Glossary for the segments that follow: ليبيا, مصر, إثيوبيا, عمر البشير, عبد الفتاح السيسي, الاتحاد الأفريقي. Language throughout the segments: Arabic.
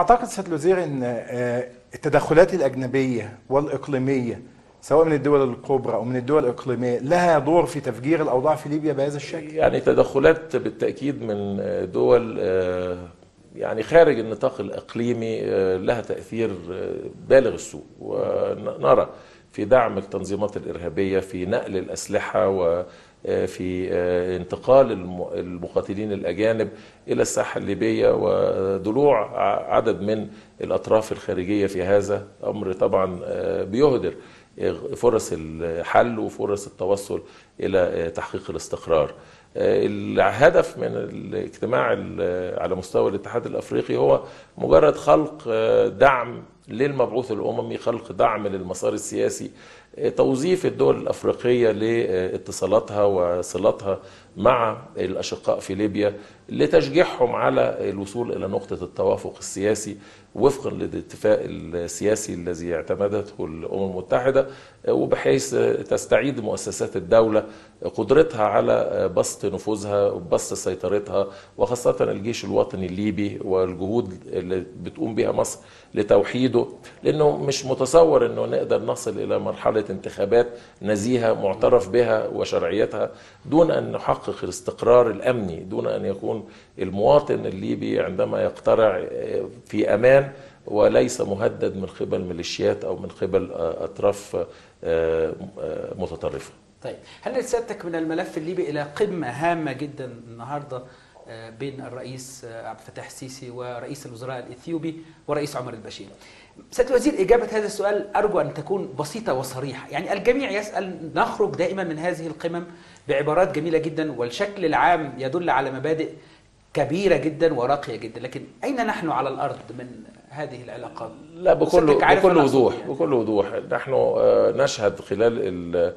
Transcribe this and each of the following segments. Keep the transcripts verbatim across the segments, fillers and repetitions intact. أعتقد سيادة الوزير أن التدخلات الأجنبية والإقليمية سواء من الدول الكبرى أو من الدول الإقليمية لها دور في تفجير الأوضاع في ليبيا بهذا الشكل؟ يعني تدخلات بالتأكيد من دول يعني خارج النطاق الإقليمي لها تأثير بالغ السوء، ونرى في دعم التنظيمات الإرهابية، في نقل الأسلحة، و في انتقال المقاتلين الأجانب إلى الساحة الليبية ودلوع عدد من الأطراف الخارجية في هذا أمر طبعا بيهدر فرص الحل وفرص التوصل إلى تحقيق الاستقرار. الهدف من الاجتماع على مستوى الاتحاد الأفريقي هو مجرد خلق دعم للمبعوث الأممي، خلق دعم للمسار السياسي، توظيف الدول الأفريقية لاتصالاتها وصلاتها مع الأشقاء في ليبيا لتشجيعهم على الوصول إلى نقطة التوافق السياسي وفقا للاتفاق السياسي الذي اعتمدته الأمم المتحدة، وبحيث تستعيد مؤسسات الدولة قدرتها على بسط نفوذها وبسط سيطرتها، وخاصة الجيش الوطني الليبي والجهود اللي بتقوم بها مصر لتوحيده، لأنه مش متصور أنه نقدر نصل إلى مرحلة انتخابات نزيهة معترف بها وشرعيتها دون أن نحقق الاستقرار الأمني، دون أن يكون المواطن الليبي عندما يقترع في أمان وليس مهدد من قبل ميليشيات أو من قبل أطراف متطرفة. طيب، هل رسالتك من الملف الليبي إلى قمة هامة جدا النهاردة بين الرئيس عبد الفتاح السيسي ورئيس الوزراء الإثيوبي ورئيس عمر البشير؟ سيادة الوزير، إجابة هذا السؤال أرجو أن تكون بسيطة وصريحة، يعني الجميع يسأل، نخرج دائما من هذه القمم بعبارات جميلة جدا والشكل العام يدل على مبادئ كبيرة جدا وراقية جدا، لكن أين نحن على الأرض من هذه العلاقات؟ لا، بكل بكل وضوح يعني. بكل وضوح نحن نشهد خلال ال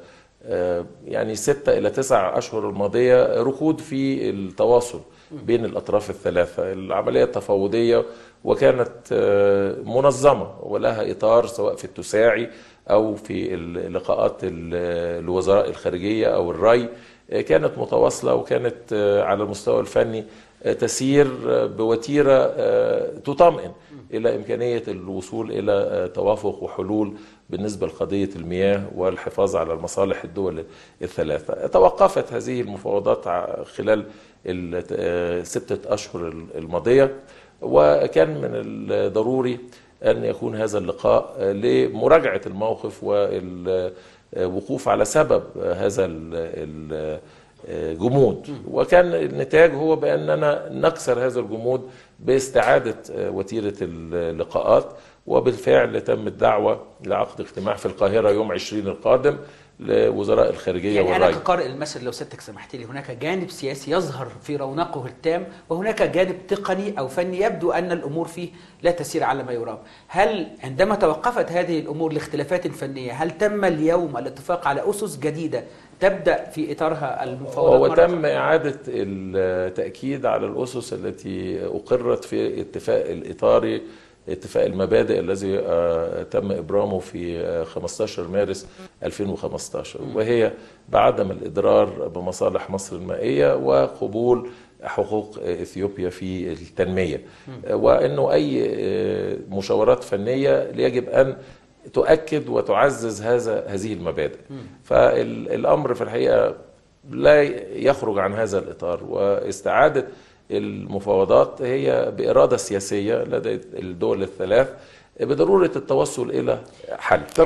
يعني ستة إلى تسعة أشهر الماضية ركود في التواصل بين الأطراف الثلاثة. العملية التفاوضية وكانت منظمة ولها إطار، سواء في التساعي أو في اللقاءات الوزراء الخارجية أو الري، كانت متواصلة وكانت على المستوى الفني تسير بوتيرة تطمئن إلى إمكانية الوصول إلى توافق وحلول بالنسبة لقضية المياه والحفاظ على المصالح الدول الثلاثة. توقفت هذه المفاوضات خلال الستة أشهر الماضية، وكان من الضروري أن يكون هذا اللقاء لمراجعة الموقف والوقوف على سبب هذا الجمود، وكان النتاج هو بأننا نكسر هذا الجمود باستعادة وتيرة اللقاءات، وبالفعل تم الدعوة لعقد اجتماع في القاهرة يوم عشرين القادم لوزراء الخارجية والرأي. يعني أنا كقارئ المثل لو سيادتك سمحت لي، هناك جانب سياسي يظهر في رونقه التام، وهناك جانب تقني أو فني يبدو أن الأمور فيه لا تسير على ما يرام. هل عندما توقفت هذه الأمور لاختلافات فنية، هل تم اليوم الاتفاق على أسس جديدة تبدأ في إطارها المفاوضات؟ وتم إعادة التأكيد على الأسس التي أقرت في الاتفاق الإطاري، اتفاق المبادئ الذي تم إبرامه في خمسة عشر مارس ألفين وخمسة عشر، وهي بعدم الإضرار بمصالح مصر المائية وقبول حقوق إثيوبيا في التنمية، وأنه أي مشاورات فنية يجب أن تؤكد وتعزز هذا هذه المبادئ. فالأمر في الحقيقة لا يخرج عن هذا الإطار، واستعادة المفاوضات هي بإرادة سياسية لدى الدول الثلاث بضرورة التوصل إلى حل.